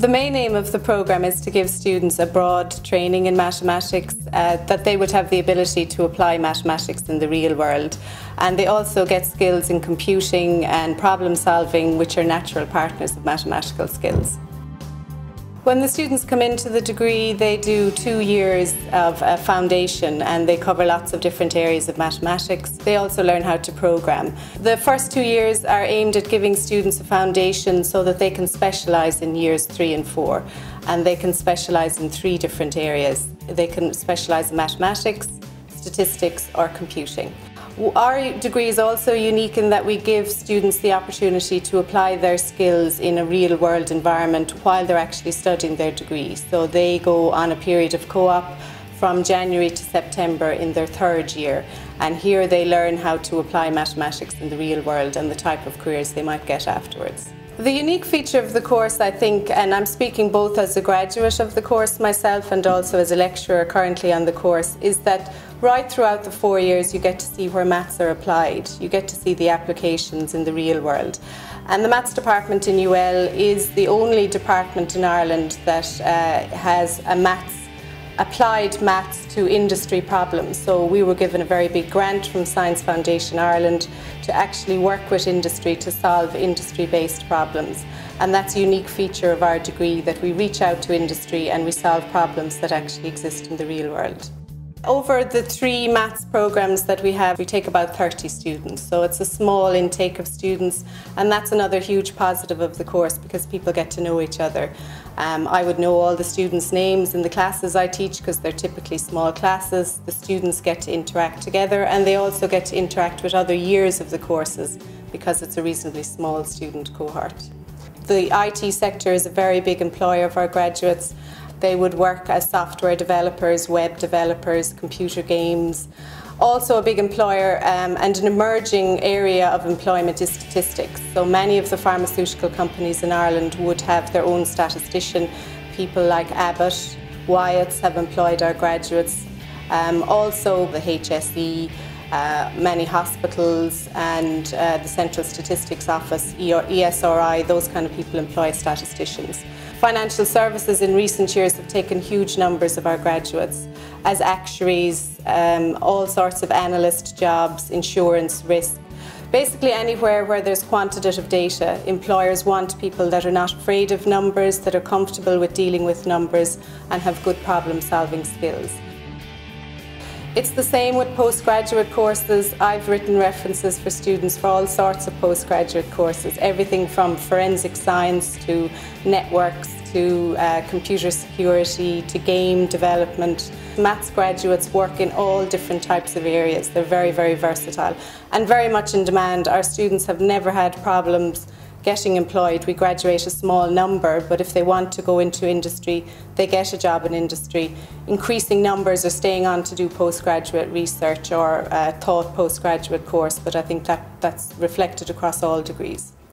The main aim of the programme is to give students a broad training in mathematics, that they would have the ability to apply mathematics in the real world. And they also get skills in computing and problem solving, which are natural partners of mathematical skills. When the students come into the degree, they do 2 years of a foundation and they cover lots of different areas of mathematics. They also learn how to program. The first 2 years are aimed at giving students a foundation so that they can specialise in years 3 and 4. And they can specialise in 3 different areas. They can specialise in mathematics, statistics or computing. Our degree is also unique in that we give students the opportunity to apply their skills in a real-world environment while they're actually studying their degree. So they go on a period of co-op from January to September in their 3rd year, and here they learn how to apply mathematics in the real world and the type of careers they might get afterwards. The unique feature of the course, I think, and I'm speaking both as a graduate of the course myself and also as a lecturer currently on the course, is that right throughout the 4 years you get to see where maths are applied. You get to see the applications in the real world. And the maths department in UL is the only department in Ireland that has a applied maths to industry problems. So we were given a very big grant from Science Foundation Ireland to actually work with industry to solve industry-based problems. And that's a unique feature of our degree, that we reach out to industry and we solve problems that actually exist in the real world. Over the 3 maths programmes that we have, we take about 30 students, so it's a small intake of students, and that's another huge positive of the course because people get to know each other. I would know all the students' names in the classes I teach because they're typically small classes. The students get to interact together and they also get to interact with other years of the courses because it's a reasonably small student cohort. The IT sector is a very big employer of our graduates. They would work as software developers, web developers, computer games. Also a big employer and an emerging area of employment is statistics. So many of the pharmaceutical companies in Ireland would have their own statistician. People like Abbott, Wyatt's have employed our graduates. Also the HSE, many hospitals and the Central Statistics Office, ESRI, those kind of people employ statisticians. Financial services in recent years have taken huge numbers of our graduates as actuaries, all sorts of analyst jobs, insurance, risk. Basically anywhere where there's quantitative data, employers want people that are not afraid of numbers, that are comfortable with dealing with numbers and have good problem-solving skills. It's the same with postgraduate courses. I've written references for students for all sorts of postgraduate courses, everything from forensic science to networks to computer security to game development. Maths graduates work in all different types of areas. They're very, very versatile and very much in demand. Our students have never had problems getting employed. We graduate a small number, but if they want to go into industry, they get a job in industry. Increasing numbers are staying on to do postgraduate research or a taught postgraduate course, but I think that's reflected across all degrees.